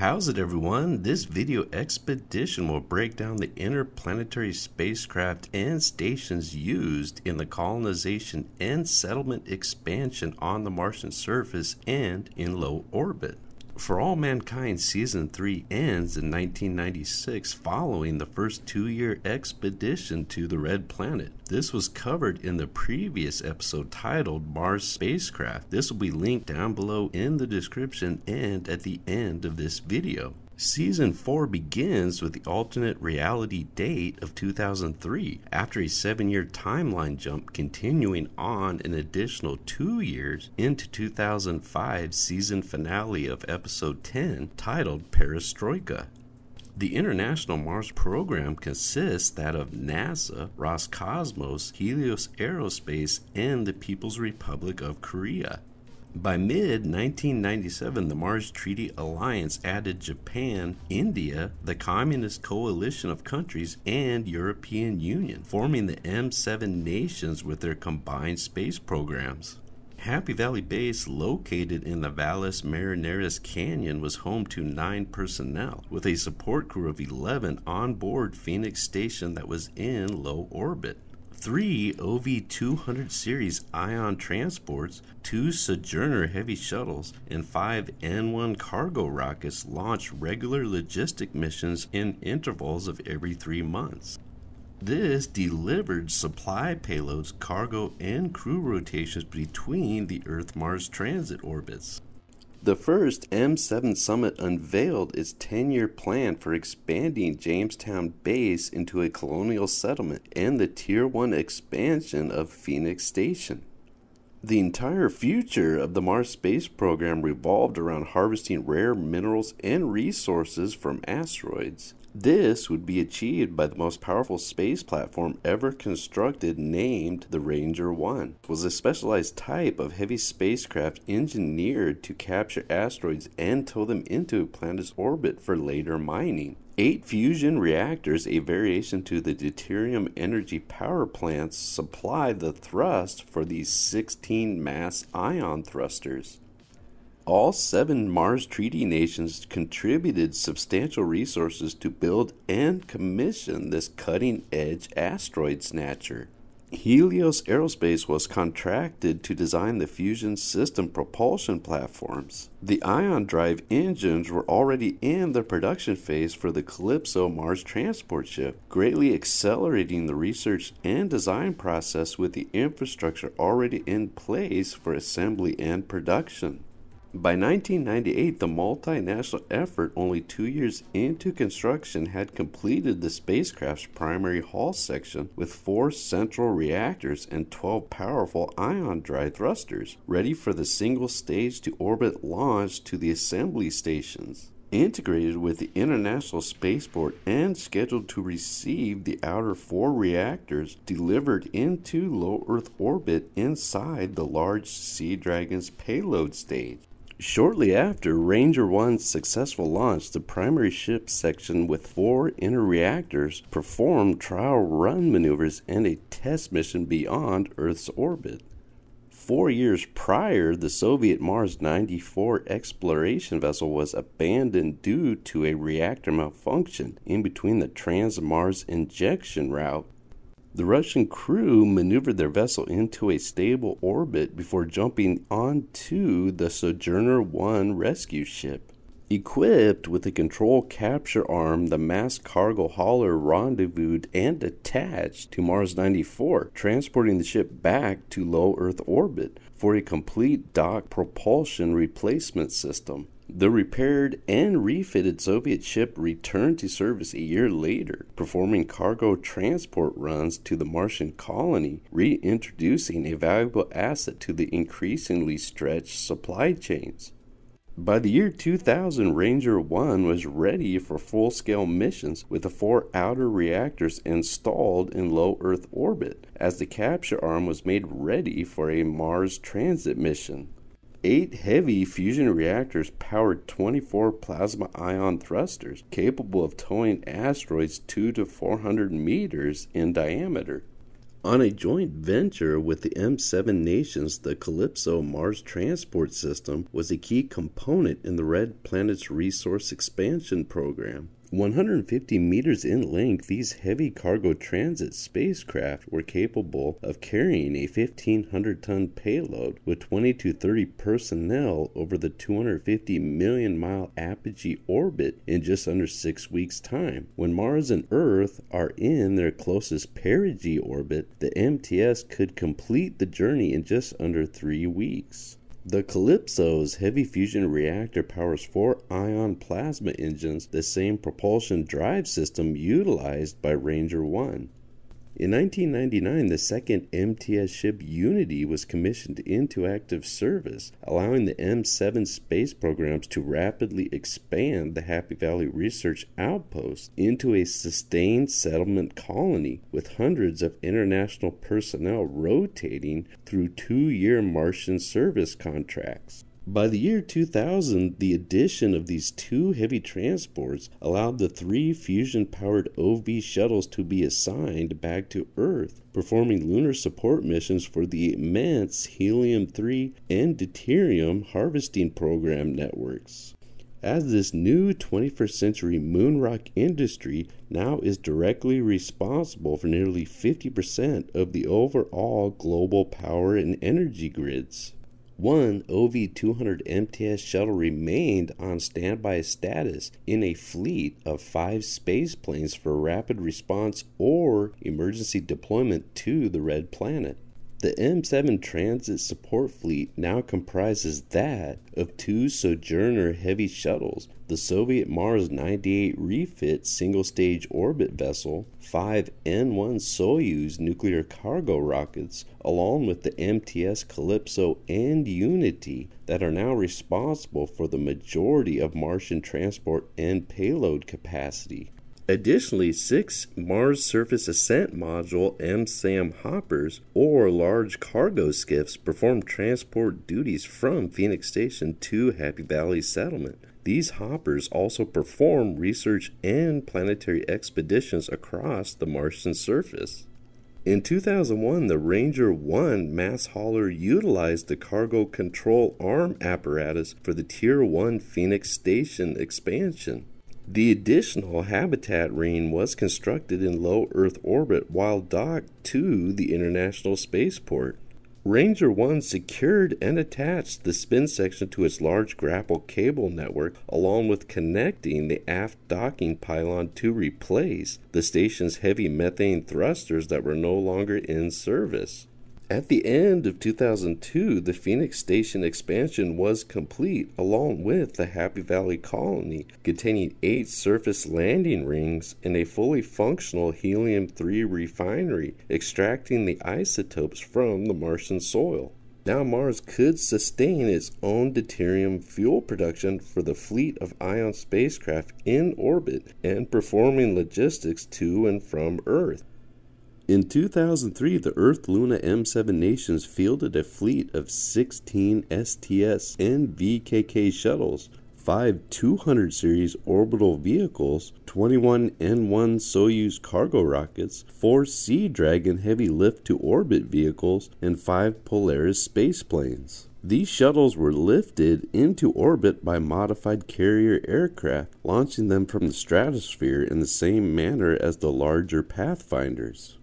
How's it everyone? This video expedition will break down the interplanetary spacecraft and stations used in the colonization and settlement expansion on the Martian surface and in low orbit. For All Mankind Season 3 ends in 1996 following the first two-year expedition to the Red Planet. This was covered in the previous episode titled Mars Spacecraft. This will be linked down below in the description and at the end of this video. Season 4 begins with the alternate reality date of 2003, after a 7-year timeline jump continuing on an additional 2 years into 2005 season finale of episode 10 titled Perestroika. The International Mars Program consists that of NASA, Roscosmos, Helios Aerospace, and the People's Republic of Korea. By mid-1997, the Mars Treaty Alliance added Japan, India, the Communist Coalition of Countries, and European Union, forming the M7 nations with their combined space programs. Happy Valley Base, located in the Valles Marineris Canyon, was home to 9 personnel, with a support crew of 11 on board Phoenix Station that was in low orbit. 3 OV-200 series ion transports, 2 Sojourner heavy shuttles, and 5 N1 cargo rockets launched regular logistic missions in intervals of every 3 months. This delivered supply payloads, cargo, and crew rotations between the Earth-Mars transit orbits. The first M7 Summit unveiled its 10-year plan for expanding Jamestown Base into a colonial settlement and the Tier 1 expansion of Phoenix Station. The entire future of the Mars space program revolved around harvesting rare minerals and resources from asteroids. This would be achieved by the most powerful space platform ever constructed, named the Ranger One. It was a specialized type of heavy spacecraft engineered to capture asteroids and tow them into a planet's orbit for later mining. 8 fusion reactors, a variation to the deuterium energy power plants, supply the thrust for these 16 mass ion thrusters. All 7 Mars Treaty nations contributed substantial resources to build and commission this cutting-edge asteroid snatcher. Helios Aerospace was contracted to design the fusion system propulsion platforms. The ion drive engines were already in the production phase for the Calypso Mars transport ship, greatly accelerating the research and design process with the infrastructure already in place for assembly and production. By 1998, the multinational effort, only 2 years into construction, had completed the spacecraft's primary hull section with 4 central reactors and 12 powerful ion drive thrusters, ready for the single stage to orbit launch to the assembly stations. Integrated with the International Spaceport and scheduled to receive the outer 4 reactors delivered into low Earth orbit inside the large Sea Dragons payload stage. Shortly after Ranger 1's successful launch, the primary ship section with 4 inner reactors performed trial run maneuvers and a test mission beyond Earth's orbit. 4 years prior, the Soviet Mars 94 exploration vessel was abandoned due to a reactor malfunction in between the trans-Mars injection route. The Russian crew maneuvered their vessel into a stable orbit before jumping onto the Sojourner 1 rescue ship. Equipped with a control capture arm, the mass cargo hauler rendezvoused and attached to Mars 94, transporting the ship back to low Earth orbit for a complete dock propulsion replacement system. The repaired and refitted Soviet ship returned to service a year later, performing cargo transport runs to the Martian colony, reintroducing a valuable asset to the increasingly stretched supply chains. By the year 2000, Ranger 1 was ready for full-scale missions with the 4 outer reactors installed in low Earth orbit, as the capture arm was made ready for a Mars transit mission. 8 heavy fusion reactors powered 24 plasma ion thrusters, capable of towing asteroids 2 to 400 meters in diameter. on a joint venture with the M7 nations, the Calypso Mars Transport System was a key component in the Red Planet's resource expansion program. 150 meters in length, these heavy cargo transit spacecraft were capable of carrying a 1,500-ton payload with 20 to 30 personnel over the 250 million mile apogee orbit in just under 6 weeks' time. When Mars and Earth are in their closest perigee orbit, the MTS could complete the journey in just under 3 weeks. The Calypso's heavy fusion reactor powers 4 ion plasma engines, the same propulsion drive system utilized by Ranger One. In 1999, the second MTS ship Unity was commissioned into active service, allowing the M7 space programs to rapidly expand the Happy Valley Research Outpost into a sustained settlement colony with hundreds of international personnel rotating through 2-year Martian service contracts. By the year 2000, the addition of these 2 heavy transports allowed the 3 fusion-powered OV shuttles to be assigned back to Earth, performing lunar support missions for the immense helium-3 and deuterium harvesting program networks. As this new 21st century moon rock industry now is directly responsible for nearly 50% of the overall global power and energy grids. One OV-200 MTS shuttle remained on standby status in a fleet of 5 spaceplanes for rapid response or emergency deployment to the Red Planet. The M7 transit support fleet now comprises that of 2 Sojourner heavy shuttles, the Soviet Mars 98 refit single-stage orbit vessel, 5 N1 Soyuz nuclear cargo rockets, along with the MTS Calypso and Unity that are now responsible for the majority of Martian transport and payload capacity. Additionally, 6 Mars Surface Ascent Module MSAM hoppers, or large cargo skiffs, perform transport duties from Phoenix Station to Happy Valley Settlement. These hoppers also perform research and planetary expeditions across the Martian surface. In 2001, the Ranger One mass hauler utilized the cargo control arm apparatus for the Tier 1 Phoenix Station expansion. The additional habitat ring was constructed in low Earth orbit while docked to the International Spaceport. Ranger One secured and attached the spin section to its large grapple cable network, along with connecting the aft docking pylon to replace the station's heavy methane thrusters that were no longer in service. At the end of 2002, the Phoenix Station expansion was complete, along with the Happy Valley Colony, containing 8 surface landing rings and a fully functional helium-3 refinery extracting the isotopes from the Martian soil. Now Mars could sustain its own deuterium fuel production for the fleet of ion spacecraft in orbit and performing logistics to and from Earth. In 2003, the Earth-Luna M7 nations fielded a fleet of 16 STS and VKK shuttles, 5 200 series orbital vehicles, 21 N1 Soyuz cargo rockets, 4 Sea Dragon heavy lift-to-orbit vehicles, and 5 Polaris spaceplanes. These shuttles were lifted into orbit by modified carrier aircraft, launching them from the stratosphere in the same manner as the larger Pathfinders.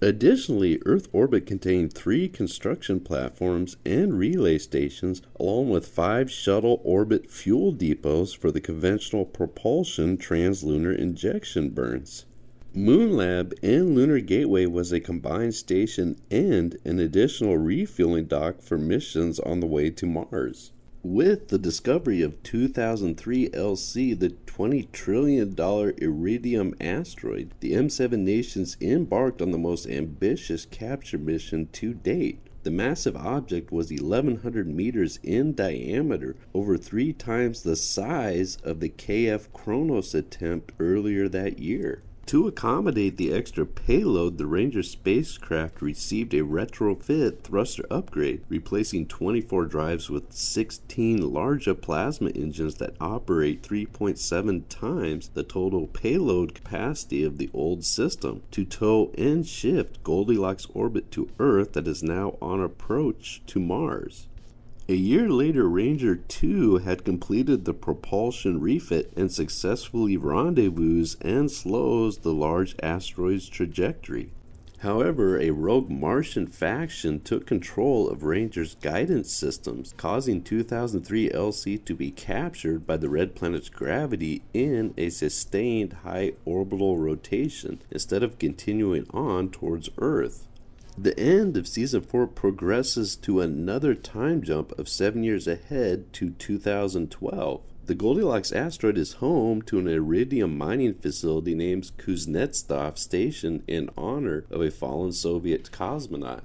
Additionally, Earth orbit contained 3 construction platforms and relay stations, along with 5 shuttle orbit fuel depots for the conventional propulsion translunar injection burns. Moonlab and Lunar Gateway was a combined station and an additional refueling dock for missions on the way to Mars. With the discovery of 2003 LC, the $20 trillion Iridium asteroid, the M7 nations embarked on the most ambitious capture mission to date. The massive object was 1,100 meters in diameter, over 3 times the size of the KF Chronos attempt earlier that year. To accommodate the extra payload, the Ranger spacecraft received a retrofit thruster upgrade, replacing 24 drives with 16 larger plasma engines that operate 3.7 times the total payload capacity of the old system, to tow and shift Goldilocks orbit to Earth that is now on approach to Mars. A year later, Ranger 2 had completed the propulsion refit and successfully rendezvoused and slows the large asteroid's trajectory. However, a rogue Martian faction took control of Ranger's guidance systems, causing 2003 LC to be captured by the red planet's gravity in a sustained high orbital rotation instead of continuing on towards Earth. The end of Season 4 progresses to another time jump of 7 years ahead to 2012. The Goldilocks asteroid is home to an iridium mining facility named Kuznetsov Station in honor of a fallen Soviet cosmonaut.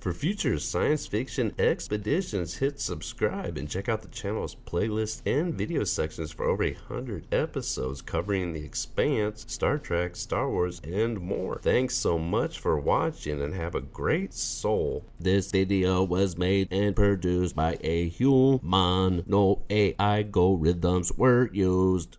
For future science fiction expeditions, hit subscribe and check out the channel's playlist and video sections for over 100 episodes covering The Expanse, Star Trek, Star Wars, and more. Thanks so much for watching and have a great soul. This video was made and produced by a human. No AI algorithms were used.